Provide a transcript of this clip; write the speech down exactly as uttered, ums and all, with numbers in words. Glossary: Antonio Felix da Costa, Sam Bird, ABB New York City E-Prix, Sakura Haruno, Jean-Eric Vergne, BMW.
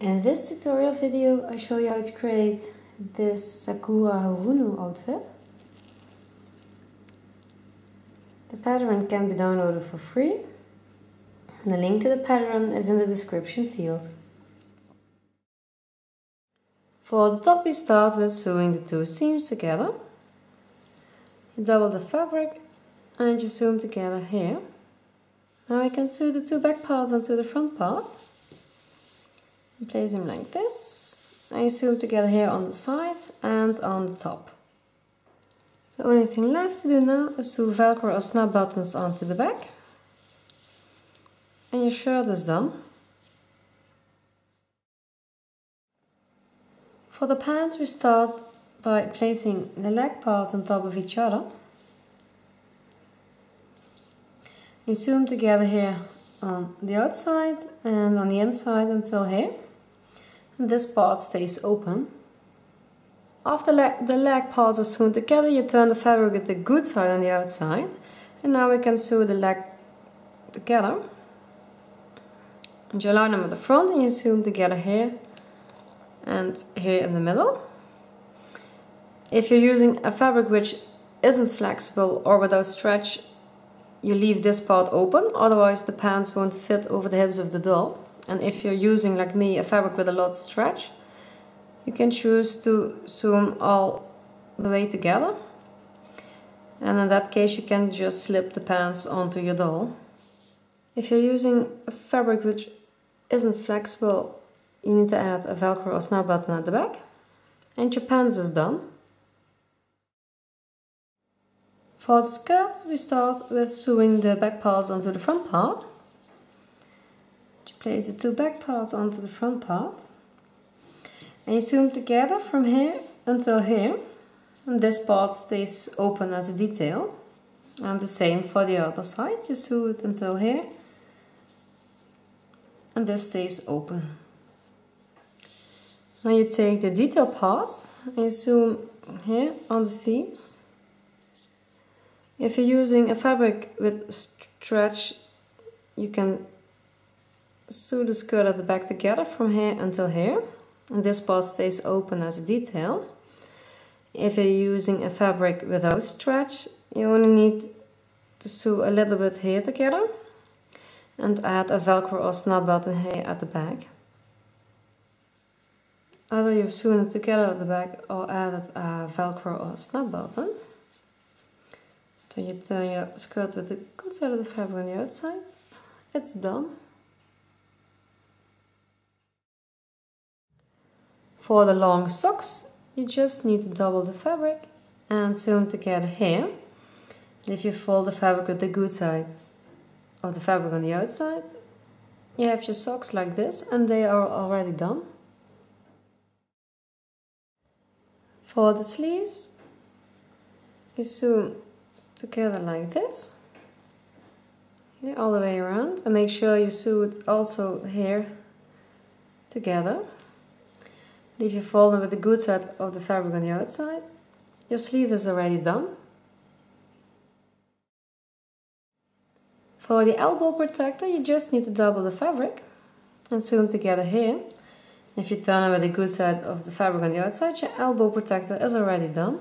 In this tutorial video I show you how to create this Sakura Haruno outfit. The pattern can be downloaded for free. The link to the pattern is in the description field. For the top we start with sewing the two seams together. You double the fabric and you sew them together here. Now I can sew the two back parts onto the front part. Place them like this, and you sew them together here on the side and on the top. The only thing left to do now is sew velcro or snap buttons onto the back, and your shirt is done. For the pants we start by placing the leg parts on top of each other. You sew them together here on the outside and on the inside until here. This part stays open. After le the leg parts are sewn together, you turn the fabric with the good side on the outside, and now we can sew the leg together. And you align them at the front and you sew them together here and here in the middle. If you're using a fabric which isn't flexible or without stretch, you leave this part open, otherwise the pants won't fit over the hips of the doll. And if you're using, like me, a fabric with a lot of stretch, you can choose to sew them all the way together, and in that case you can just slip the pants onto your doll. If you're using a fabric which isn't flexible, you need to add a velcro or snap button at the back, and your pants is done. For the skirt we start with sewing the back parts onto the front part. You place the two back parts onto the front part and you sew them together from here until here, and this part stays open as a detail, and the same for the other side. You sew it until here and this stays open. Now you take the detail parts and you sew them here on the seams. If you're using a fabric with stretch, you can sew the skirt at the back together from here until here, and this part stays open as a detail. If you're using a fabric without stretch, you only need to sew a little bit here together and add a velcro or snap button here at the back. Either you've sewn it together at the back or added a velcro or snap button. So you turn your skirt with the good side of the fabric on the outside. It's done. For the long socks, you just need to double the fabric and sew them together here. And if you fold the fabric with the good side of the fabric on the outside, you have your socks like this, and they are already done. For the sleeves, you sew together like this, yeah, all the way around, and make sure you sew it also here together. And if you fold them with the good side of the fabric on the outside, your sleeve is already done. For the elbow protector, you just need to double the fabric and sew them together here. And if you turn them with the good side of the fabric on the outside, your elbow protector is already done.